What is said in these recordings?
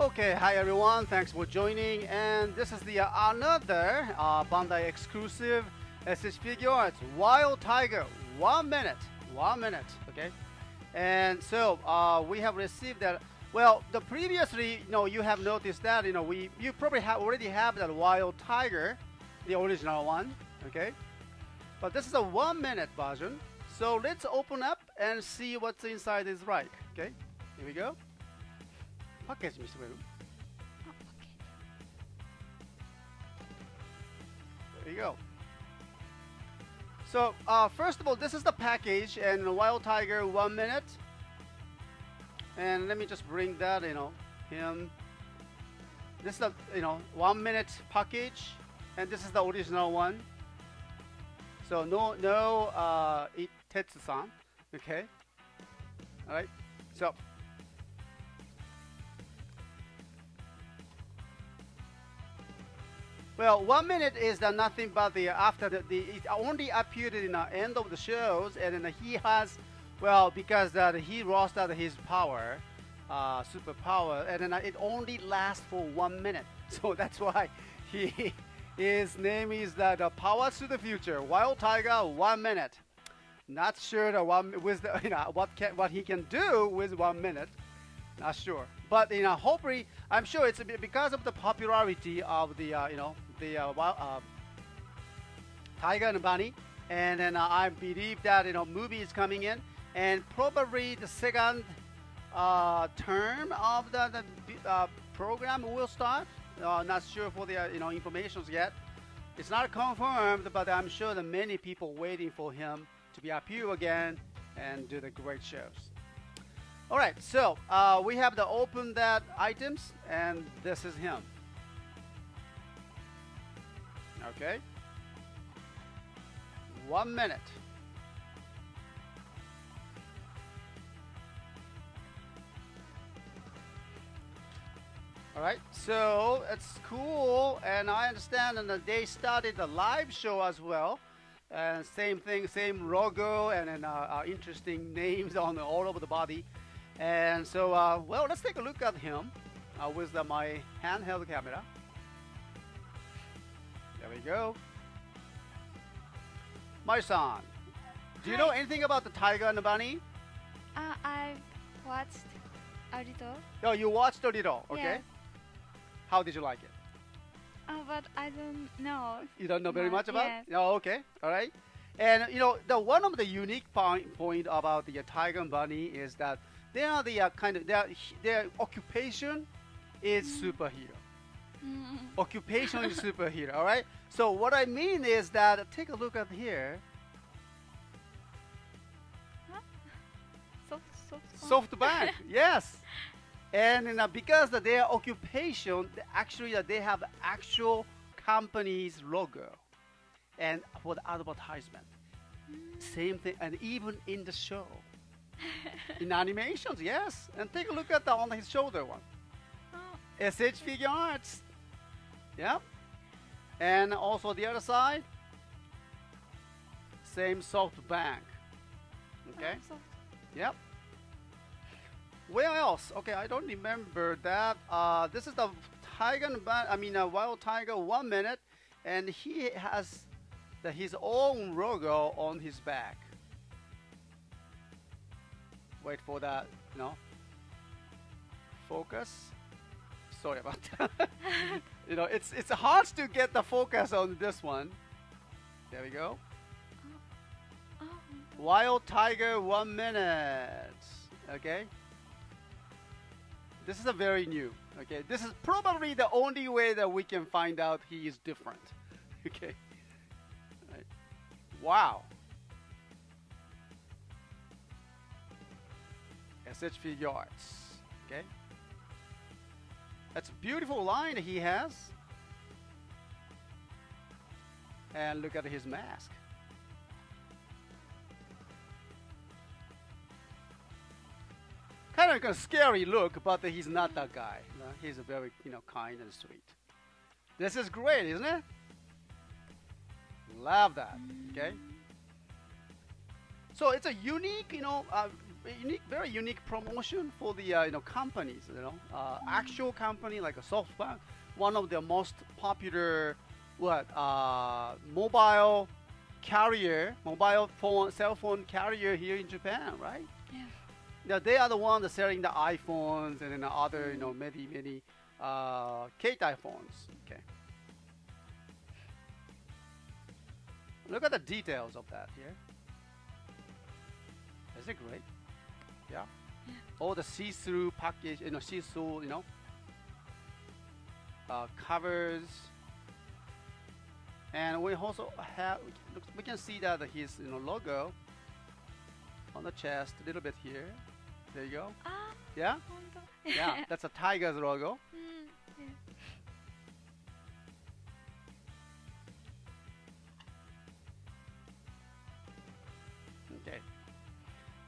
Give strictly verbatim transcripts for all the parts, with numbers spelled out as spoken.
Okay, hi everyone, thanks for joining, and this is the uh, another uh, Bandai exclusive S H Figuarts Wild Tiger, one minute, one minute, okay? And so uh, we have received that, well, the previously, you know, you have noticed that, you know, we, you probably have already have that Wild Tiger, the original one, okay? But this is a one minute version, so let's open up and see what's inside is right, okay? Here we go. パッケージ見せてくれる? There you go. So, uh, first of all, this is the package and Wild Tiger one minute. And let me just bring that, you know, him. This is the, you know, one minute package, and this is the original one. So no, no, uh, Itetsu-san. Okay. All right. So. Well, one minute is the nothing but the after the, the it only appeared in the end of the shows, and then he has, well, because that he lost out his power, uh, superpower, and then it only lasts for one minute. So that's why he his name is the, the Powers to the Future Wild Tiger one minute. Not sure the one with the, you know, what can what he can do with one minute. Not sure, but you know, hopefully, I'm sure it's because of the popularity of the uh, you know the uh, uh, Tiger and Bunny, and then uh, I believe that you know movie is coming in, and probably the second uh, term of the, the uh, program will start. Uh, not sure for the uh, you know informations yet. It's not confirmed, but I'm sure that many people waiting for him to be up here again and do the great shows. All right, so uh, we have the open that items, and this is him. Okay. One minute. All right, so it's cool, and I understand that they started the live show as well. And same thing, same logo, and then uh, uh, interesting names on all over the body. And so, uh, well, let's take a look at him uh, with the, my handheld camera. There we go. My-san, do you know anything about the Tiger and the Bunny? Uh, I watched a little. No, you watched a little, okay. Yeah. How did you like it? Uh, but I don't know. You don't know very Not much about yet. it? No, okay, all right. And, you know, the one of the unique point, point about the uh, Tiger and Bunny is that they are the uh, kind of their their occupation is mm. superhero. Mm. Occupation is superhero. All right. So what I mean is that uh, take a look at here. Huh? Soft, soft SoftBank. Yes. And you know, because of their occupation, actually uh, they have actual company's logo, and for the advertisement, mm. same thing, and even in the show. In animations, yes, and take a look at the on his shoulder one. Oh. S H Figuarts, yeah, and also the other side, same SoftBank. Okay, oh, soft. Yep. Where else? Okay, I don't remember that. Uh, this is the Tiger and Bunny. I mean, a Wild Tiger one minute, and he has the, his own logo on his back. Wait for that, you know, focus. Sorry about that. You know, it's it's hard to get the focus on this one. There we go. Oh. Oh. Wild Tiger one minute. Okay. This is a very new. Okay. This is probably the only way that we can find out he is different. Okay. Right. Wow. S H Figuarts, okay? That's a beautiful line he has. And look at his mask. Kind of a scary look, but he's not that guy. No, he's a very, you know, kind and sweet. This is great, isn't it? Love that, okay? So it's a unique, you know, uh, a unique, very unique promotion for the uh, you know companies. You know, uh, actual company like a SoftBank, one of their most popular what uh, mobile carrier, mobile phone, cell phone carrier here in Japan, right? Yeah. Now they are the ones that selling the iPhones and then the other mm. you know many many uh, K-type phones. Okay. Look at the details of that here. Is it great? Yeah. yeah. All the see-through package, you know, see-through, you know, uh, covers, and we also have. We can see that his, you know, logo on the chest a little bit here. There you go. Ah, yeah. yeah. That's a tiger's logo. Mm, yeah.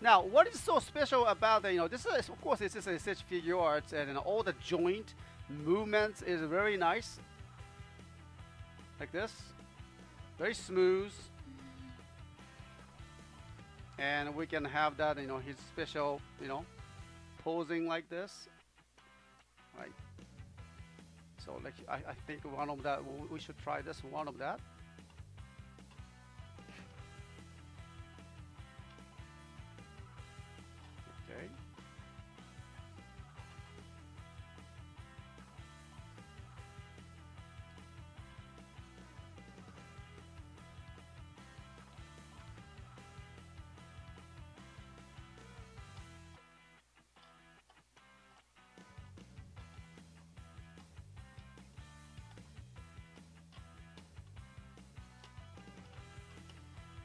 Now, what is so special about the, you know, this is, of course, this is a S H Figuarts, and, and all the joint movements is very nice. Like this. Very smooth. And we can have that, you know, his special, you know, posing like this. Right. So, like, I, I think one of that, we should try this one of that.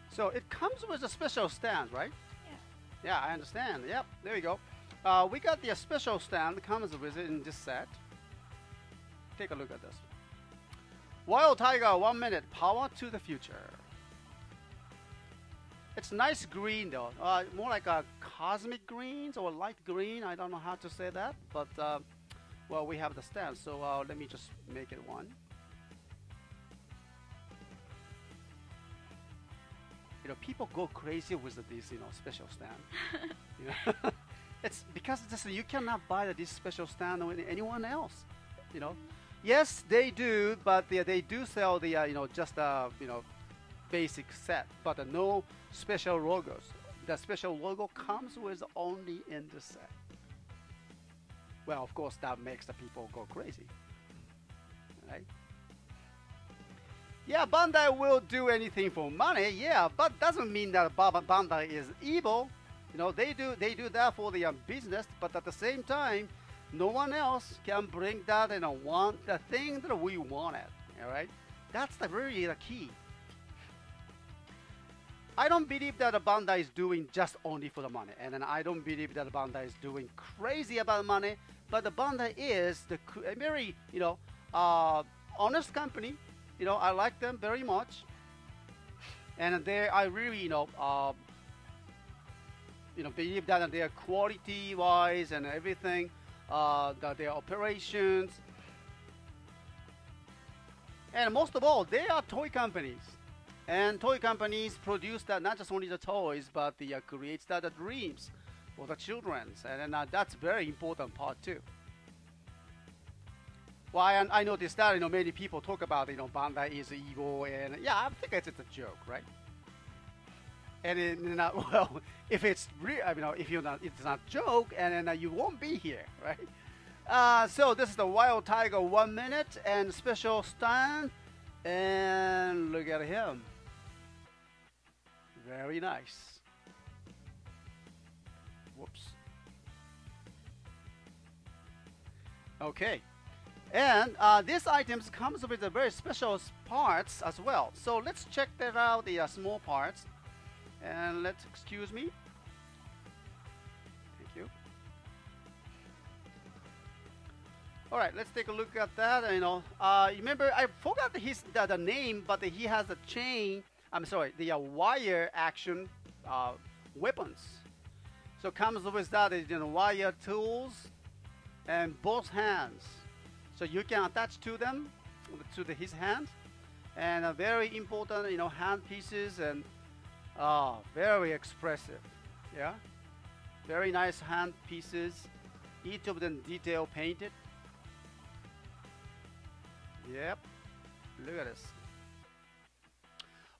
So it comes with a special stand, right? Yeah. Yeah, I understand. Yep, there you go. Uh, we got the special stand that comes with it in this set. Take a look at this. Wild Tiger, one minute, power to the future. It's nice green though, uh, more like a cosmic greens or light green. I don't know how to say that, but uh, well, we have the stand, so uh, let me just make it one. You know, people go crazy with this, you know, special stand. You know? It's because this, you cannot buy this special stand with anyone else. You know, yes, they do, but they, they do sell the, uh, you know, just a uh, you know, basic set, but uh, no special logos. The special logo comes with only in the set. Well, of course, that makes the people go crazy, right? Yeah, Bandai will do anything for money. Yeah, but doesn't mean that Bandai is evil. You know, they do they do that for the um, business, but at the same time, no one else can bring that and you know, want the thing that we wanted. All right, that's the really the key. I don't believe that Bandai is doing just only for the money, and then I don't believe that Bandai is doing crazy about money. But the Bandai is the a very you know uh, honest company. You know, I like them very much, and they, I really, you know, uh, you know, believe that their quality-wise and everything, uh, that their operations, and most of all, they are toy companies, and toy companies produce that not just only the toys, but the uh, creates that the dreams for the children's, and, and uh, that's very important part too. Well, I, I noticed that you know many people talk about you know Bandai is evil, and yeah, I think it's, it's a joke, right? And then uh, well, if it's real, I mean, you know, if you're not, it's not a joke, and then uh, you won't be here, right? Uh, so this is the Wild Tiger one minute and special stand, and look at him, very nice. Whoops. Okay. And uh, these items comes with a very special parts as well. So let's check that out, the uh, small parts. And let's, excuse me. Thank you. All right, let's take a look at that. You know, uh, remember I forgot his the, the name, but he has a chain. I'm sorry, the uh, wire action uh, weapons. So comes with that is you know, wire tools and both hands. So you can attach to them, to the, his hand, and a very important, you know, hand pieces, and uh, very expressive, yeah. Very nice hand pieces. Each of them detail painted. Yep. Look at this.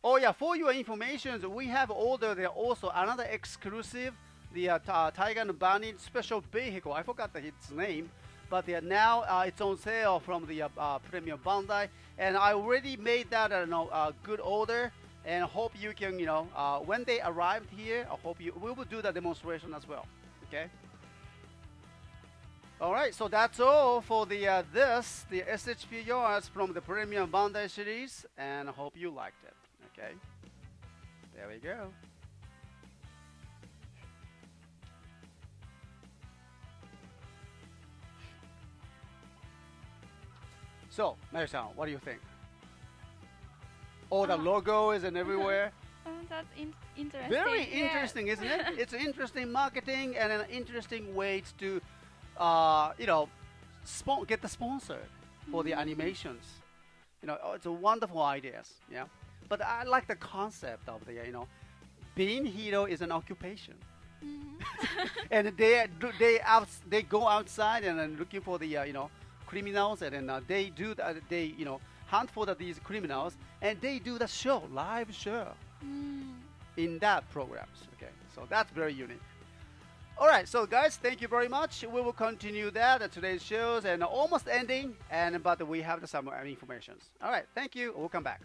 Oh yeah, for your information, we have ordered also another exclusive, the uh, Tiger and Bunny special vehicle. I forgot its name, but they are now uh, it's on sale from the uh, uh, Premium Bandai, and I already made that a you know, uh, good order, and hope you can, you know, uh, when they arrived here, I hope you we will do the demonstration as well. Okay. All right, so that's all for the uh, this the S H Figuarts from the Premium Bandai series, and I hope you liked it. Okay, there we go. So, Mari-san, what do you think? Oh, the uh, logo is in everywhere. Uh, that's in interesting. Very interesting, yeah. Isn't it? It's interesting marketing and an interesting way to, uh, you know, get the sponsor for mm-hmm. the animations. You know, oh, it's a wonderful ideas. Yeah. But I like the concept of the, you know, being hero is an occupation. Mm-hmm. And they, they, out, they go outside and, and looking for the, uh, you know, criminals, and then uh, they do, the, they, you know, hunt for the, these criminals, and they do the show, live show mm. in that programs. Okay, so that's very unique. All right, so guys, thank you very much. We will continue that at today's shows and almost ending, and but we have some information. All right, thank you. We'll come back.